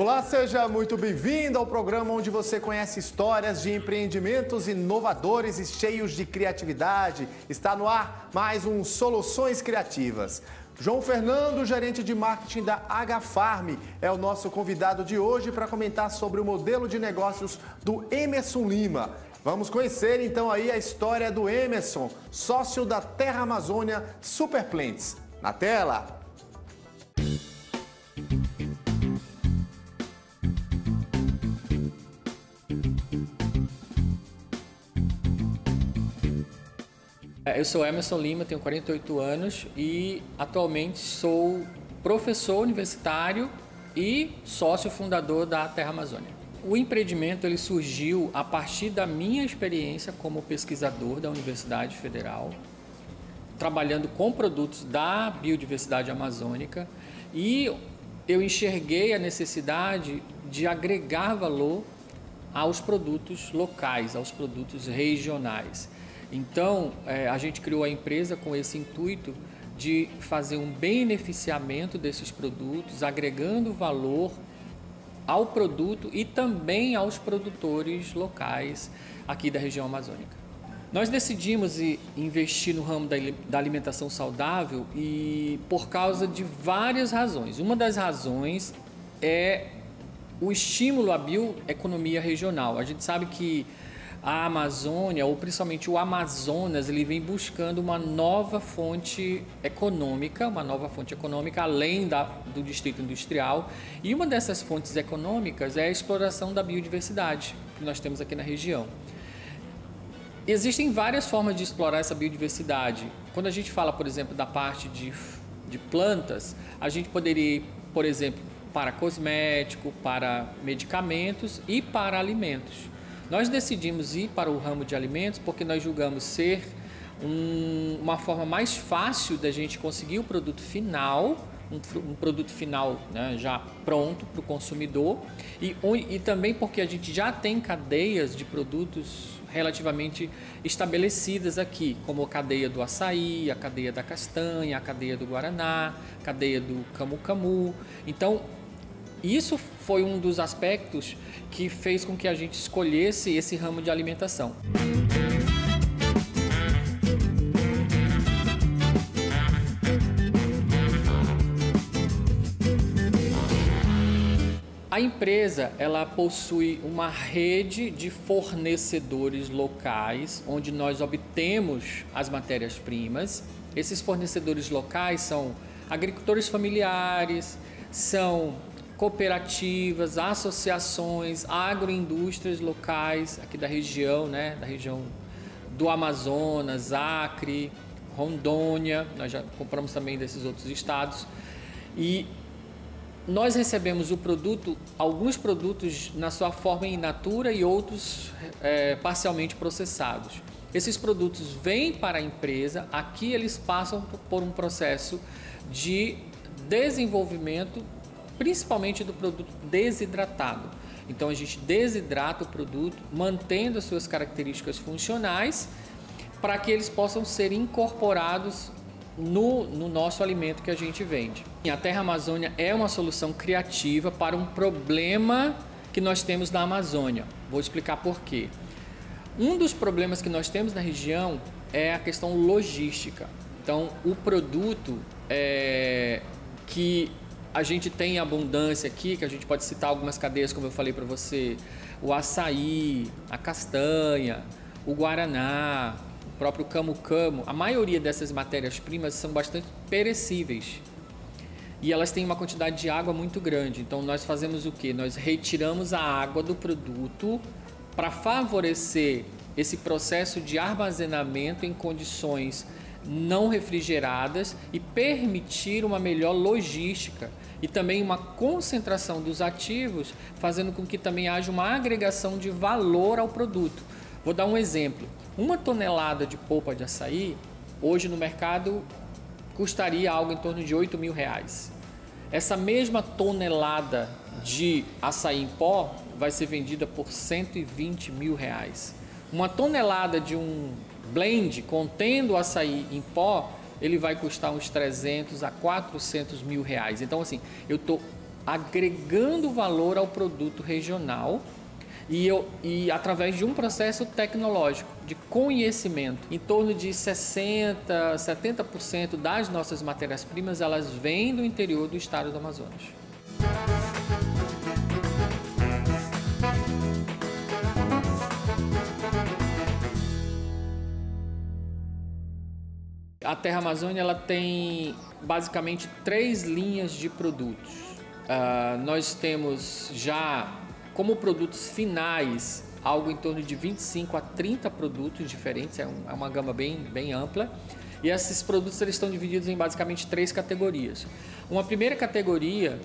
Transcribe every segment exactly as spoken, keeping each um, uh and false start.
Olá, seja muito bem-vindo ao programa onde você conhece histórias de empreendimentos inovadores e cheios de criatividade. Está no ar mais um Soluções Criativas. João Fernando, gerente de marketing da H Farm, é o nosso convidado de hoje para comentar sobre o modelo de negócios do Emerson Lima. Vamos conhecer então aí a história do Emerson, sócio da Terra Amazônia Superplants. Na tela! Eu sou Emerson Lima, tenho quarenta e oito anos e atualmente sou professor universitário e sócio fundador da Terra Amazônia. O empreendimento ele surgiu a partir da minha experiência como pesquisador da Universidade Federal, trabalhando com produtos da biodiversidade amazônica, e eu enxerguei a necessidade de agregar valor aos produtos locais, aos produtos regionais. Então, a gente criou a empresa com esse intuito de fazer um beneficiamento desses produtos, agregando valor ao produto e também aos produtores locais aqui da região amazônica. Nós decidimos investir no ramo da alimentação saudável e por causa de várias razões. Uma das razões é o estímulo à bioeconomia regional. A gente sabe que a Amazônia, ou principalmente o Amazonas, ele vem buscando uma nova fonte econômica, uma nova fonte econômica além da, do distrito industrial. E uma dessas fontes econômicas é a exploração da biodiversidade que nós temos aqui na região. Existem várias formas de explorar essa biodiversidade. Quando a gente fala, por exemplo, da parte de, de plantas, a gente poderia ir, por exemplo, para cosmético, para medicamentos e para alimentos. Nós decidimos ir para o ramo de alimentos porque nós julgamos ser um, uma forma mais fácil da gente conseguir o produto final, um, um produto final, né, já pronto para o consumidor, e, e também porque a gente já tem cadeias de produtos relativamente estabelecidas aqui, como a cadeia do açaí, a cadeia da castanha, a cadeia do guaraná, a cadeia do camu-camu. Então, isso foi um dos aspectos que fez com que a gente escolhesse esse ramo de alimentação. A empresa ela possui uma rede de fornecedores locais, onde nós obtemos as matérias-primas. Esses fornecedores locais são agricultores familiares, são cooperativas, associações, agroindústrias locais aqui da região, né? Da região do Amazonas, Acre, Rondônia, nós já compramos também desses outros estados. E nós recebemos o produto, alguns produtos na sua forma in natura e outros é, parcialmente processados. Esses produtos vêm para a empresa, aqui eles passam por um processo de desenvolvimento, principalmente do produto desidratado. Então a gente desidrata o produto, mantendo as suas características funcionais, para que eles possam ser incorporados no, no nosso alimento que a gente vende. A Terra Amazônia é uma solução criativa para um problema que nós temos na Amazônia. Vou explicar por quê. Um dos problemas que nós temos na região é a questão logística. Então o produto é, que a gente tem abundância aqui, que a gente pode citar algumas cadeias, como eu falei para você, o açaí, a castanha, o guaraná, o próprio camu-camu. A maioria dessas matérias-primas são bastante perecíveis e elas têm uma quantidade de água muito grande. Então nós fazemos o quê? Nós retiramos a água do produto para favorecer esse processo de armazenamento em condições não refrigeradas e permitir uma melhor logística e também uma concentração dos ativos, fazendo com que também haja uma agregação de valor ao produto. Vou dar um exemplo. Uma tonelada de polpa de açaí, hoje no mercado, custaria algo em torno de oito mil reais. Essa mesma tonelada de açaí em pó vai ser vendida por cento e vinte mil reais. Uma tonelada de um blend contendo açaí em pó, ele vai custar uns trezentos a quatrocentos mil reais. Então assim, eu estou agregando valor ao produto regional e, eu, e através de um processo tecnológico de conhecimento. Em torno de sessenta, setenta por cento das nossas matérias-primas, elas vêm do interior do estado do Amazonas. A Terra Amazônia ela tem basicamente três linhas de produtos. Uh, nós temos já como produtos finais algo em torno de vinte e cinco a trinta produtos diferentes, é, um, é uma gama bem, bem ampla. E esses produtos eles estão divididos em basicamente três categorias. Uma primeira categoria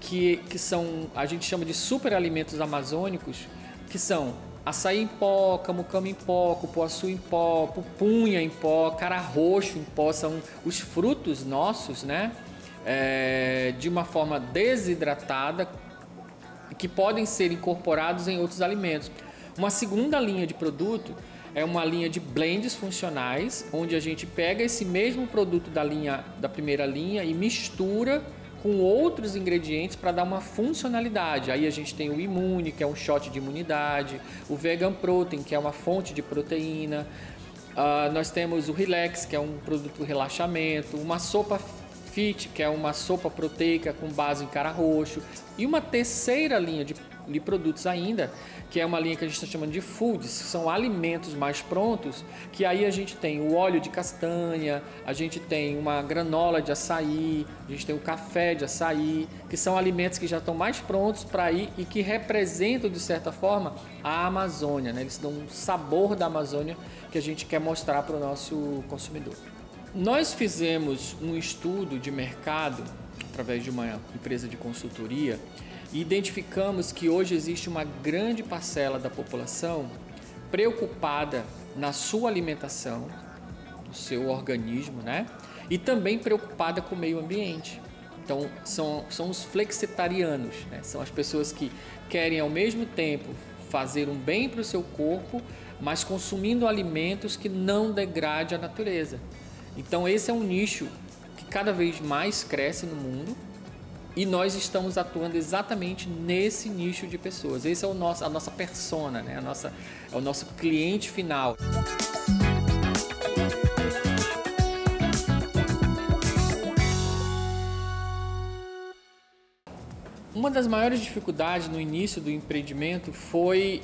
que, que são, a gente chama de superalimentos amazônicos, que são açaí em pó, camucama em pó, cupuaçu em pó, pupunha em pó, cara roxo em pó, são os frutos nossos, né? É, de uma forma desidratada, que podem ser incorporados em outros alimentos. Uma segunda linha de produto é uma linha de blends funcionais, onde a gente pega esse mesmo produto da, linha, da primeira linha e mistura com outros ingredientes para dar uma funcionalidade. Aí a gente tem o Imune, que é um shot de imunidade, o Vegan Protein, que é uma fonte de proteína, uh, nós temos o Relax, que é um produto relaxamento, uma sopa fit, que é uma sopa proteica com base em cara roxo, e uma terceira linha de, de produtos ainda, que é uma linha que a gente está chamando de foods, que são alimentos mais prontos, que aí a gente tem o óleo de castanha, a gente tem uma granola de açaí, a gente tem o café de açaí, que são alimentos que já estão mais prontos para ir e que representam, de certa forma, a Amazônia, né? Eles dão um sabor da Amazônia que a gente quer mostrar para o nosso consumidor. Nós fizemos um estudo de mercado através de uma empresa de consultoria e identificamos que hoje existe uma grande parcela da população preocupada na sua alimentação, no seu organismo, né? E também preocupada com o meio ambiente. Então, são, são os flexitarianos, né? São as pessoas que querem ao mesmo tempo fazer um bem para o seu corpo, mas consumindo alimentos que não degradem a natureza. Então esse é um nicho que cada vez mais cresce no mundo e nós estamos atuando exatamente nesse nicho de pessoas. Esse é o nosso, a nossa persona, né? A nossa, é o nosso cliente final. Uma das maiores dificuldades no início do empreendimento foi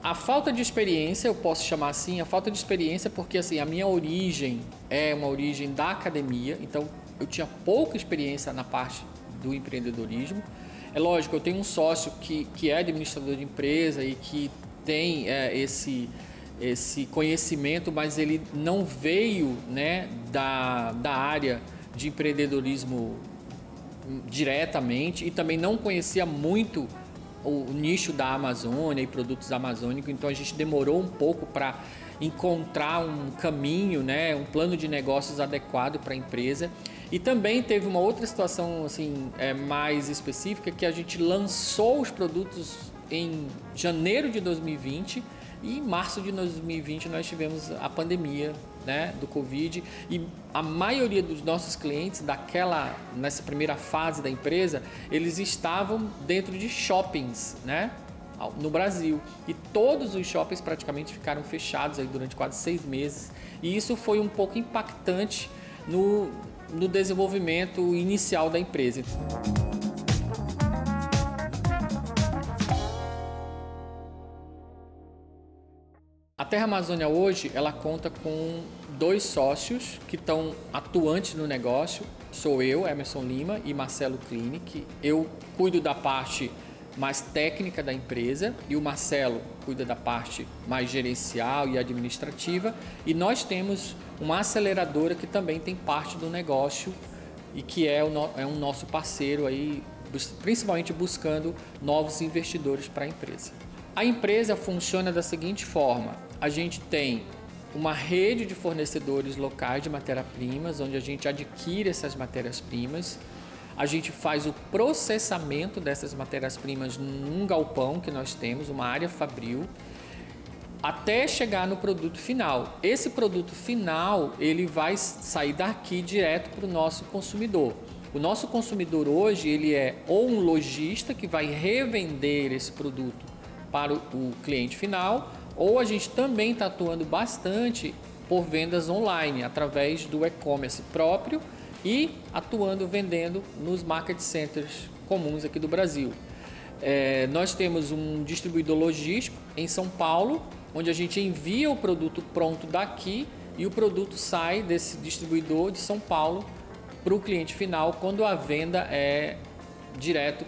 a falta de experiência, eu posso chamar assim, a falta de experiência porque assim, a minha origem é uma origem da academia, então eu tinha pouca experiência na parte do empreendedorismo. É lógico, eu tenho um sócio que, que é administrador de empresa e que tem é, esse, esse conhecimento, mas ele não veio, né, da, da área de empreendedorismo diretamente e também não conhecia muito o nicho da Amazônia e produtos amazônicos, então a gente demorou um pouco para encontrar um caminho, né, um plano de negócios adequado para a empresa. E também teve uma outra situação assim, é, mais específica, que a gente lançou os produtos em janeiro de dois mil e vinte e em março de dois mil e vinte nós tivemos a pandemia, né, do Covid, e a maioria dos nossos clientes daquela, nessa primeira fase da empresa, eles estavam dentro de shoppings, né, no Brasil, e todos os shoppings praticamente ficaram fechados aí durante quase seis meses, e isso foi um pouco impactante no, no desenvolvimento inicial da empresa. A Terra Amazônia hoje, ela conta com dois sócios que estão atuantes no negócio. Sou eu, Emerson Lima, e Marcelo Klinik. Eu cuido da parte mais técnica da empresa e o Marcelo cuida da parte mais gerencial e administrativa. E nós temos uma aceleradora que também tem parte do negócio e que é, o no, é um nosso parceiro aí, principalmente buscando novos investidores para a empresa. A empresa funciona da seguinte forma: a gente tem uma rede de fornecedores locais de matérias-primas, onde a gente adquire essas matérias-primas, a gente faz o processamento dessas matérias-primas num galpão que nós temos, uma área fabril, até chegar no produto final. Esse produto final, ele vai sair daqui direto para o nosso consumidor. O nosso consumidor hoje, ele é ou um lojista que vai revender esse produto para o cliente final, ou a gente também está atuando bastante por vendas online, através do e-commerce próprio e atuando, vendendo nos market centers comuns aqui do Brasil. É, nós temos um distribuidor logístico em São Paulo, onde a gente envia o produto pronto daqui e o produto sai desse distribuidor de São Paulo para o cliente final, quando a venda é direto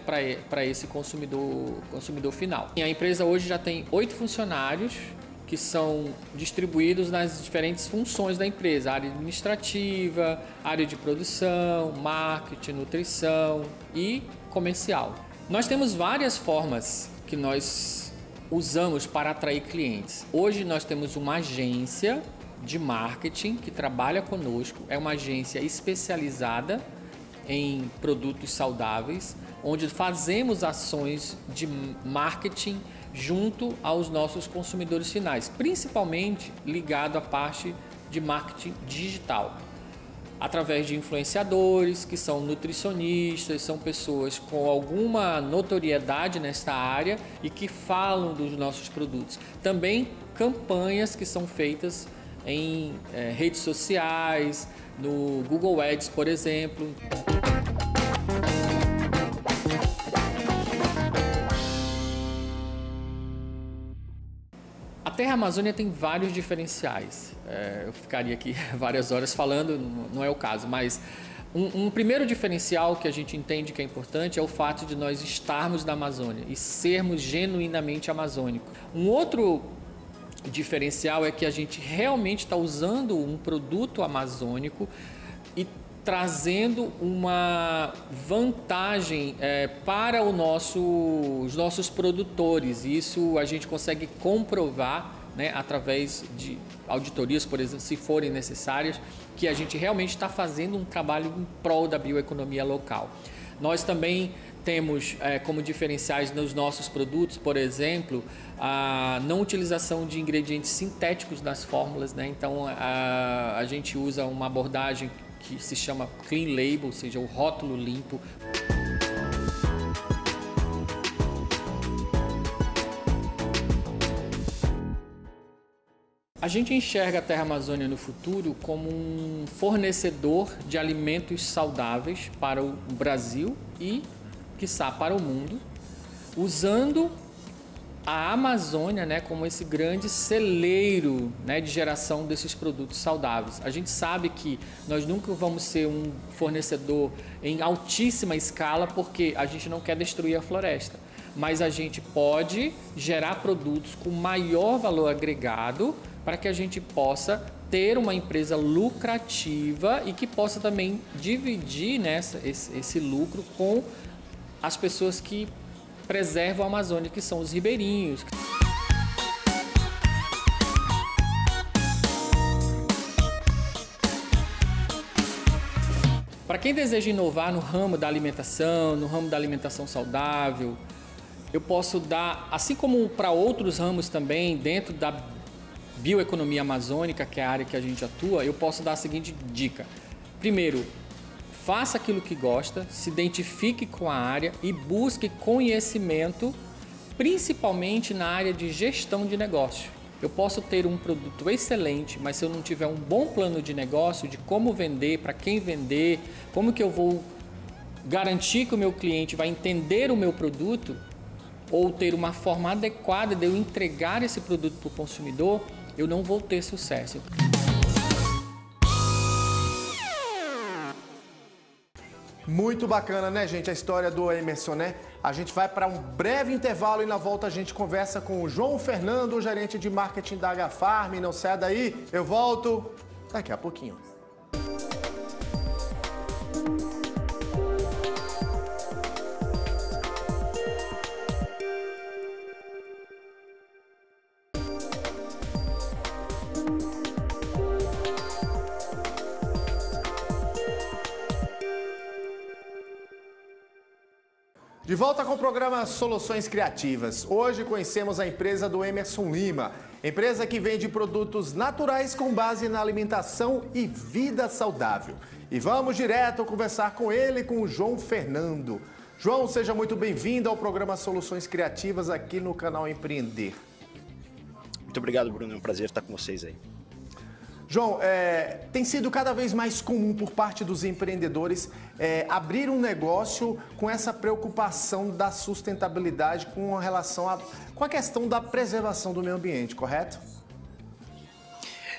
para esse consumidor, consumidor final. E a empresa hoje já tem oito funcionários que são distribuídos nas diferentes funções da empresa: área administrativa, área de produção, marketing, nutrição e comercial. Nós temos várias formas que nós usamos para atrair clientes. Hoje nós temos uma agência de marketing que trabalha conosco, é uma agência especializada em produtos saudáveis, onde fazemos ações de marketing junto aos nossos consumidores finais, principalmente ligado à parte de marketing digital, através de influenciadores, que são nutricionistas, são pessoas com alguma notoriedade nesta área e que falam dos nossos produtos. Também campanhas que são feitas em eh, redes sociais, no Google Ads, por exemplo. A Terra Amazônia tem vários diferenciais. É, eu ficaria aqui várias horas falando, não é o caso, mas um, um primeiro diferencial que a gente entende que é importante é o fato de nós estarmos na Amazônia e sermos genuinamente amazônicos. Um outro diferencial é que a gente realmente está usando um produto amazônico e trazendo uma vantagem é, para o nosso, os nossos produtores. Isso a gente consegue comprovar, né, através de auditorias, por exemplo, se forem necessárias, que a gente realmente está fazendo um trabalho em prol da bioeconomia local. Nós também temos é, como diferenciais nos nossos produtos, por exemplo, a não utilização de ingredientes sintéticos nas fórmulas, né? Então a, a gente usa uma abordagem que se chama Clean Label, ou seja, o rótulo limpo. A gente enxerga a Terra Amazônia no futuro como um fornecedor de alimentos saudáveis para o Brasil e, quiçá, para o mundo, usando a Amazônia, né, como esse grande celeiro, né, de geração desses produtos saudáveis. A gente sabe que nós nunca vamos ser um fornecedor em altíssima escala, porque a gente não quer destruir a floresta, mas a gente pode gerar produtos com maior valor agregado para que a gente possa ter uma empresa lucrativa e que possa também dividir, né, esse, esse lucro com as pessoas que preservam a Amazônia, que são os ribeirinhos. Para quem deseja inovar no ramo da alimentação, no ramo da alimentação saudável, eu posso dar, assim como para outros ramos também, dentro da bioeconomia amazônica, que é a área que a gente atua, eu posso dar a seguinte dica. Primeiro, faça aquilo que gosta, se identifique com a área e busque conhecimento, principalmente na área de gestão de negócio. Eu posso ter um produto excelente, mas se eu não tiver um bom plano de negócio, de como vender, para quem vender, como que eu vou garantir que o meu cliente vai entender o meu produto, ou ter uma forma adequada de eu entregar esse produto para o consumidor, eu não vou ter sucesso. Muito bacana, né, gente? A história do Emerson, né? A gente vai para um breve intervalo e na volta a gente conversa com o João Fernando, o gerente de marketing da H Farm. Não sai daí, eu volto daqui a pouquinho. De volta com o programa Soluções Criativas. Hoje conhecemos a empresa do Emerson Lima, empresa que vende produtos naturais com base na alimentação e vida saudável. E vamos direto conversar com ele, com o João Fernando. João, seja muito bem-vindo ao programa Soluções Criativas aqui no Canal Empreender. Muito obrigado, Bruno. É um prazer estar com vocês aí. João, é, tem sido cada vez mais comum por parte dos empreendedores é, abrir um negócio com essa preocupação da sustentabilidade com relação a, com a questão da preservação do meio ambiente, correto?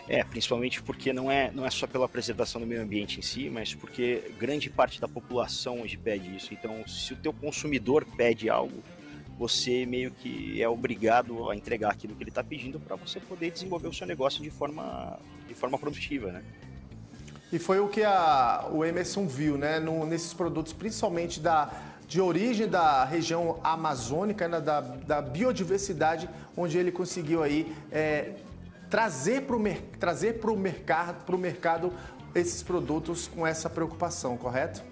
É, principalmente porque não é, não é só pela preservação do meio ambiente em si, mas porque grande parte da população hoje pede isso. Então, se o teu consumidor pede algo, você meio que é obrigado a entregar aquilo que ele está pedindo para você poder desenvolver o seu negócio de forma, de forma produtiva, né? E foi o que a, o Emerson viu, né? No, nesses produtos, principalmente da, de origem da região amazônica, né? da, da biodiversidade, onde ele conseguiu aí é, trazer para o mer, trazer pro mercado, pro mercado esses produtos com essa preocupação, correto?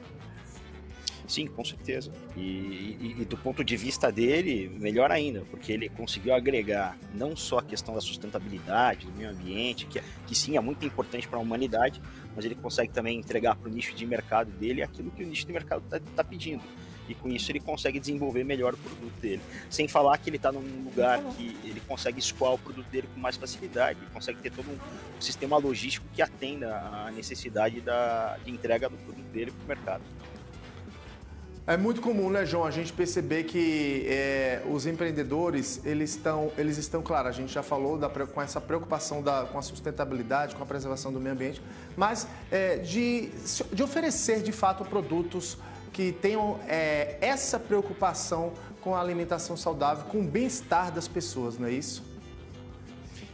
Sim, com certeza. E, e, e do ponto de vista dele, melhor ainda, porque ele conseguiu agregar não só a questão da sustentabilidade, do meio ambiente, que, que sim é muito importante para a humanidade, mas ele consegue também entregar para o nicho de mercado dele aquilo que o nicho de mercado está tá pedindo. E com isso ele consegue desenvolver melhor o produto dele. Sem falar que ele está num lugar que ele consegue escoar o produto dele com mais facilidade, ele consegue ter todo um sistema logístico que atenda à necessidade da, de entrega do produto dele para o mercado. É muito comum, né, João, a gente perceber que é, os empreendedores, eles estão, eles estão, claro, a gente já falou da, com essa preocupação da, com a sustentabilidade, com a preservação do meio ambiente, mas é, de, de oferecer, de fato, produtos que tenham é, essa preocupação com a alimentação saudável, com o bem-estar das pessoas, não é isso?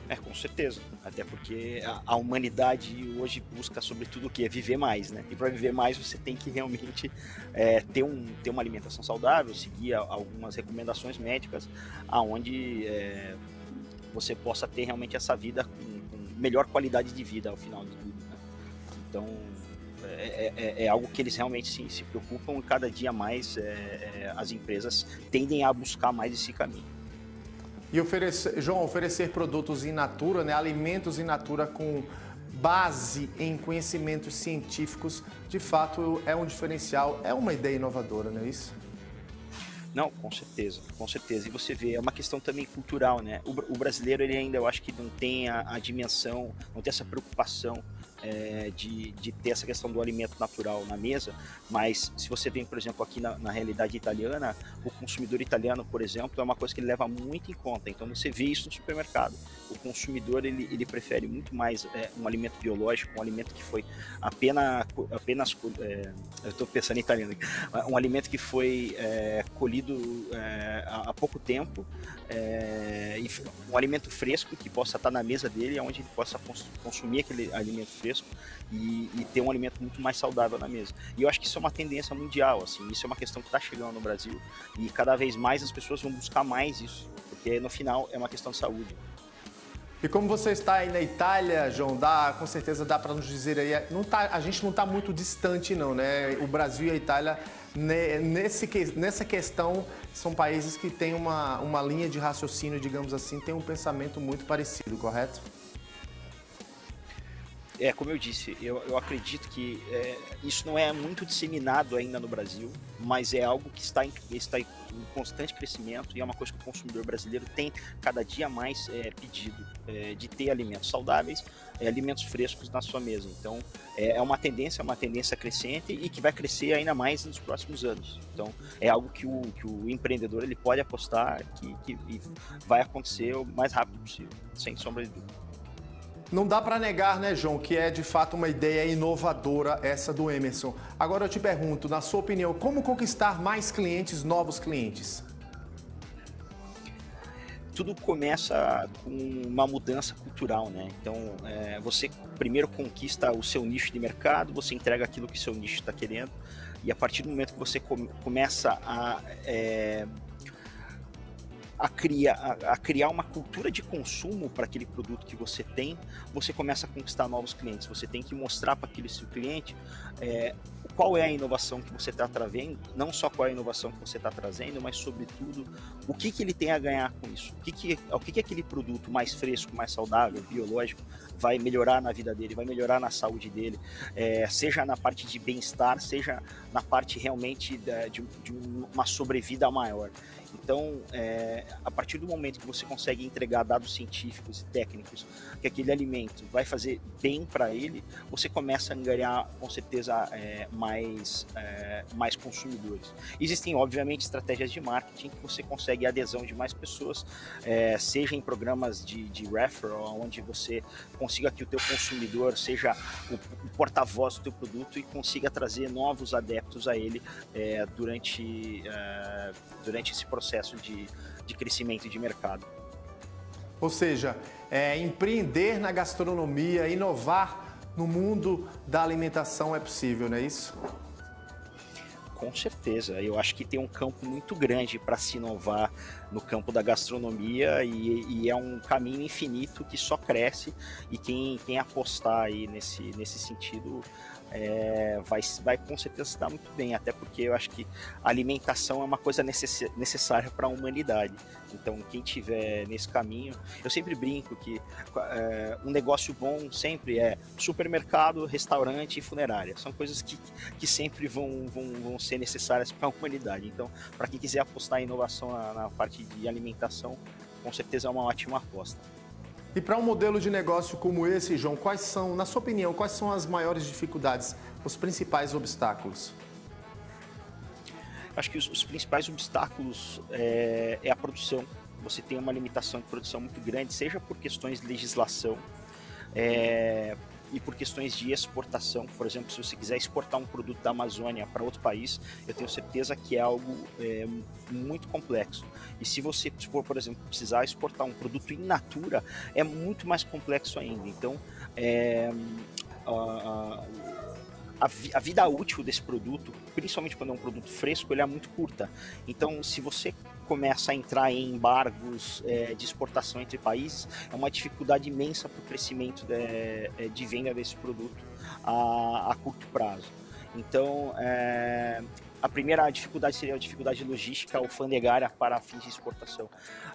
É, com certeza. Até porque a, a humanidade hoje busca, sobretudo, o que? É viver mais, né? E para viver mais, você tem que realmente é, ter, um, ter uma alimentação saudável, seguir a, algumas recomendações médicas, aonde é, você possa ter realmente essa vida com, com melhor qualidade de vida, ao final de tudo, né? Então, é, é, é algo que eles realmente se, se preocupam e cada dia mais é, as empresas tendem a buscar mais esse caminho. E oferecer, João, oferecer produtos in natura, né, alimentos in natura com base em conhecimentos científicos, de fato é um diferencial, é uma ideia inovadora, não é isso? Não, com certeza, com certeza. E você vê, é uma questão também cultural, né? O, o brasileiro, ele ainda, eu acho que não tem a, a dimensão, não tem essa preocupação é, de, de ter essa questão do alimento natural na mesa, mas se você vem, por exemplo, aqui na, na realidade italiana, o consumidor italiano, por exemplo, é uma coisa que ele leva muito em conta. Então, você vê isso no supermercado. O consumidor, ele, ele prefere muito mais é, um alimento biológico, um alimento que foi apenas... apenas é, eu estou pensando em italiano. Um alimento que foi é, colhido Do, é, há pouco tempo, é, um alimento fresco que possa estar na mesa dele, onde ele possa cons consumir aquele alimento fresco e, e ter um alimento muito mais saudável na mesa. E eu acho que isso é uma tendência mundial, assim, isso é uma questão que está chegando no Brasil e cada vez mais as pessoas vão buscar mais isso, porque no final é uma questão de saúde. E como você está aí na Itália, João, dá, com certeza dá para nos dizer aí, não tá, a gente não está muito distante não, né? O Brasil e a Itália, né, nesse, nessa questão, são países que têm uma, uma linha de raciocínio, digamos assim, tem um pensamento muito parecido, correto? É, como eu disse, eu, eu acredito que é, isso não é muito disseminado ainda no Brasil, mas é algo que está em, está em constante crescimento e é uma coisa que o consumidor brasileiro tem cada dia mais é, pedido, é, de ter alimentos saudáveis, é, alimentos frescos na sua mesa. Então, é, é uma tendência, uma tendência crescente e que vai crescer ainda mais nos próximos anos. Então, é algo que o, que o empreendedor ele pode apostar que, que vai acontecer o mais rápido possível, sem sombra de dúvida. Não dá para negar, né, João, que é de fato uma ideia inovadora essa do Emerson. Agora eu te pergunto, na sua opinião, como conquistar mais clientes, novos clientes? Tudo começa com uma mudança cultural, né? Então, é, você primeiro conquista o seu nicho de mercado, você entrega aquilo que o seu nicho está querendo e a partir do momento que você come, começa a... É, a, cria, a, a criar uma cultura de consumo para aquele produto que você tem, você começa a conquistar novos clientes. Você tem que mostrar para aquele seu cliente é, qual é a inovação que você está trazendo, não só qual é a inovação que você está trazendo, mas sobretudo o que, que ele tem a ganhar com isso, o, que, que, o que, que aquele produto mais fresco, mais saudável, biológico, vai melhorar na vida dele, vai melhorar na saúde dele, é, seja na parte de bem-estar, seja na parte realmente da, de, de uma sobrevida maior. Então, é, a partir do momento que você consegue entregar dados científicos e técnicos que aquele alimento vai fazer bem para ele, você começa a angariar, com certeza, é, mais, é, mais consumidores. Existem, obviamente, estratégias de marketing que você consegue a adesão de mais pessoas, é, seja em programas de, de referral, onde você consiga que o teu consumidor seja o, o porta-voz do teu produto e consiga trazer novos adeptos a ele é, durante, é, durante esse processo. processo de, de crescimento de mercado. Ou seja, é, empreender na gastronomia, inovar no mundo da alimentação é possível, não é isso? Com certeza. Eu acho que tem um campo muito grande para se inovar no campo da gastronomia e, e é um caminho infinito que só cresce, e quem, quem apostar aí nesse, nesse sentido é, vai, vai com certeza se dar muito bem, até porque eu acho que a alimentação é uma coisa necess, necessária para a humanidade. Então, quem tiver nesse caminho, eu sempre brinco que é, um negócio bom sempre é supermercado, restaurante e funerária. São coisas que, que sempre vão, vão, vão ser necessárias para a humanidade. Então, para quem quiser apostar em inovação na, na parte de alimentação, com certeza é uma ótima aposta. E para um modelo de negócio como esse, João, quais são, na sua opinião, quais são as maiores dificuldades, os principais obstáculos? Acho que os, os principais obstáculos é, é a produção. Você tem uma limitação de produção muito grande, seja por questões de legislação, é, e por questões de exportação. Por exemplo, se você quiser exportar um produto da Amazônia para outro país, eu tenho certeza que é algo é, muito complexo. E se você, for, por exemplo, precisar exportar um produto in natura, é muito mais complexo ainda. Então, é, a, a, a vida útil desse produto, principalmente quando é um produto fresco, ele é muito curta. Então, se você começa a entrar em embargos é, de exportação entre países, é uma dificuldade imensa para o crescimento de, de venda desse produto a, a curto prazo. Então, é, a primeira dificuldade seria a dificuldade logística alfandegária para fins de exportação.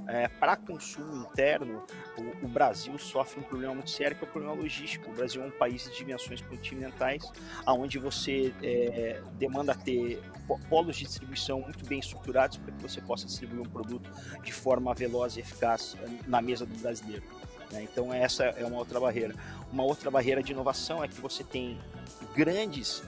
É, para consumo interno, o, o Brasil sofre um problema muito sério, que é o problema logístico. O Brasil é um país de dimensões continentais, onde você é, demanda ter polos de distribuição muito bem estruturados para que você possa distribuir um produto de forma veloz e eficaz na mesa do brasileiro. Então, essa é uma outra barreira. Uma outra barreira de inovação é que você tem grandes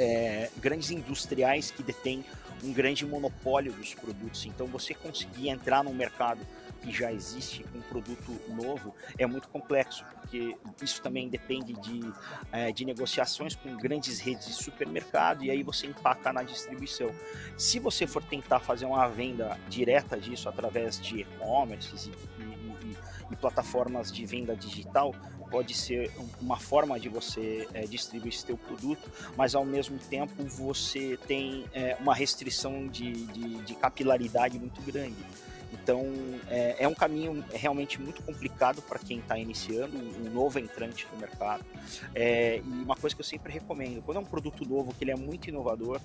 É, grandes industriais que detêm um grande monopólio dos produtos. Então, você conseguir entrar num mercado que já existe com um produto novo é muito complexo, porque isso também depende de, é, de negociações com grandes redes de supermercado, e aí você impacta na distribuição. Se você for tentar fazer uma venda direta disso através de e-commerce e, e, e plataformas de venda digital, pode ser uma forma de você é, distribuir esse teu produto, mas ao mesmo tempo você tem é, uma restrição de, de, de capilaridade muito grande. Então, é, é um caminho realmente muito complicado para quem está iniciando, um novo entrante no mercado. É, e uma coisa que eu sempre recomendo, quando é um produto novo, que ele é muito inovador,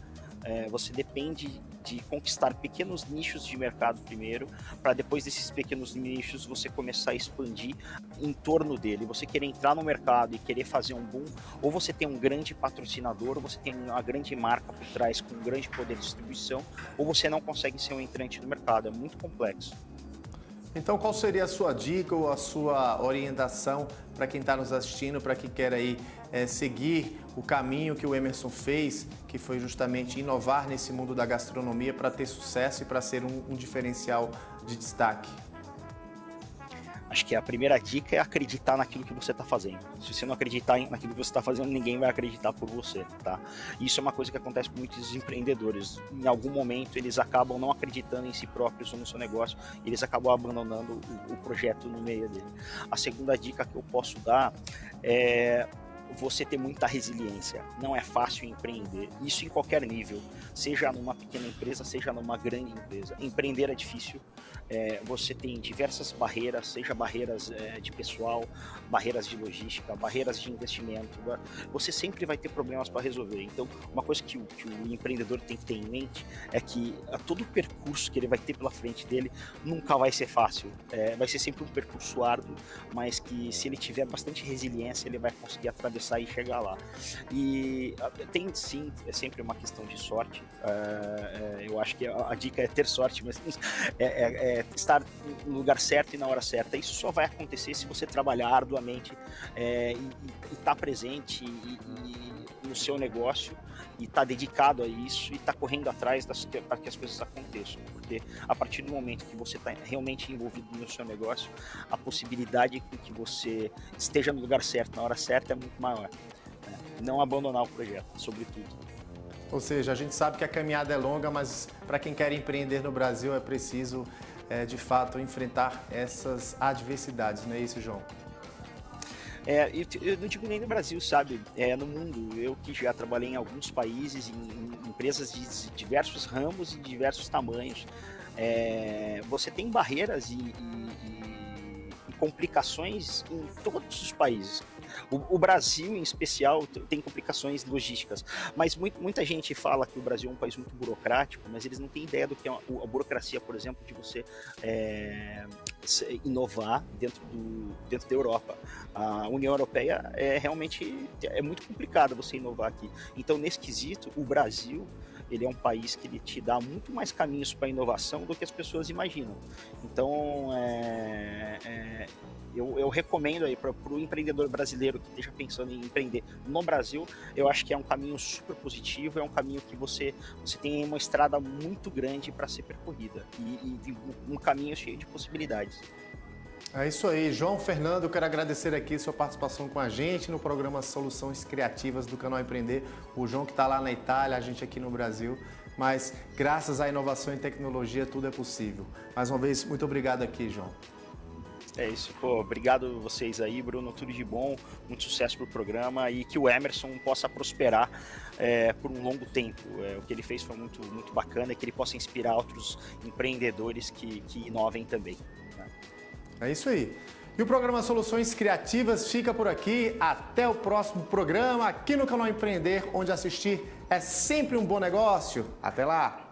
é, você depende de conquistar pequenos nichos de mercado primeiro, para depois desses pequenos nichos você começar a expandir em torno dele. Você querer entrar no mercado e querer fazer um boom, ou você tem um grande patrocinador, ou você tem uma grande marca por trás com um grande poder de distribuição, ou você não consegue ser um entrante no mercado. É muito complexo. Então, qual seria a sua dica ou a sua orientação para quem está nos assistindo, para quem quer aí é, seguir o caminho que o Emerson fez, que foi justamente inovar nesse mundo da gastronomia para ter sucesso e para ser um, um diferencial de destaque? Acho que a primeira dica é acreditar naquilo que você está fazendo. Se você não acreditar naquilo que você está fazendo, ninguém vai acreditar por você, tá? Isso é uma coisa que acontece com muitos empreendedores. Em algum momento, eles acabam não acreditando em si próprios ou no seu negócio, e eles acabam abandonando o, o projeto no meio dele. A segunda dica que eu posso dar é você ter muita resiliência. Não é fácil empreender, isso em qualquer nível, seja numa pequena empresa, seja numa grande empresa. Empreender é difícil, é, você tem diversas barreiras, seja barreiras é, de pessoal, barreiras de logística, barreiras de investimento, você sempre vai ter problemas para resolver. Então, uma coisa que o, que o empreendedor tem que ter em mente é que todo o percurso que ele vai ter pela frente dele nunca vai ser fácil, é, vai ser sempre um percurso árduo, mas que se ele tiver bastante resiliência, ele vai conseguir atravessar e chegar lá. E tem sim, é sempre uma questão de sorte, é, eu acho que a, a dica é ter sorte, mas é, é, é estar no lugar certo e na hora certa. Isso só vai acontecer se você trabalhar arduamente é, e estar tá presente e, e, no seu negócio, e estar tá dedicado a isso, e estar tá correndo atrás para que as coisas aconteçam, porque a partir do momento que você está realmente envolvido no seu negócio, a possibilidade de que você esteja no lugar certo, na hora certa, é muito maior. Né? Não abandonar o projeto, sobretudo. Ou seja, a gente sabe que a caminhada é longa, mas para quem quer empreender no Brasil é preciso, é, de fato, enfrentar essas adversidades, não é isso, João? É, eu, eu não digo nem no Brasil, sabe? É no mundo. Eu que já trabalhei em alguns países, em, em empresas de diversos ramos e diversos tamanhos. É, você tem barreiras e, e, e complicações em todos os países. O, o Brasil, em especial, tem complicações logísticas, mas muito, muita gente fala que o Brasil é um país muito burocrático, mas eles não têm ideia do que é uma, a burocracia, por exemplo, de você é, inovar dentro, do, dentro da Europa. A União Europeia é realmente é muito complicado você inovar aqui. Então, nesse quesito, o Brasil ele é um país que ele te dá muito mais caminhos para a inovação do que as pessoas imaginam. Então, é, é, eu, eu recomendo aí para o empreendedor brasileiro que esteja pensando em empreender no Brasil, eu acho que é um caminho super positivo, é um caminho que você, você tem uma estrada muito grande para ser percorrida e, e um caminho cheio de possibilidades. É isso aí, João Fernando, eu quero agradecer aqui sua participação com a gente no programa Soluções Criativas do Canal Empreender. O João que está lá na Itália, a gente aqui no Brasil, mas graças à inovação e tecnologia tudo é possível. Mais uma vez, muito obrigado aqui, João. É isso, pô, obrigado vocês aí, Bruno, tudo de bom, muito sucesso pro programa e que o Emerson possa prosperar é, por um longo tempo. É, o que ele fez foi muito, muito bacana e que ele possa inspirar outros empreendedores que, que inovem também. Né? É isso aí. E o programa Soluções Criativas fica por aqui. Até o próximo programa aqui no Canal Empreender, onde assistir é sempre um bom negócio. Até lá!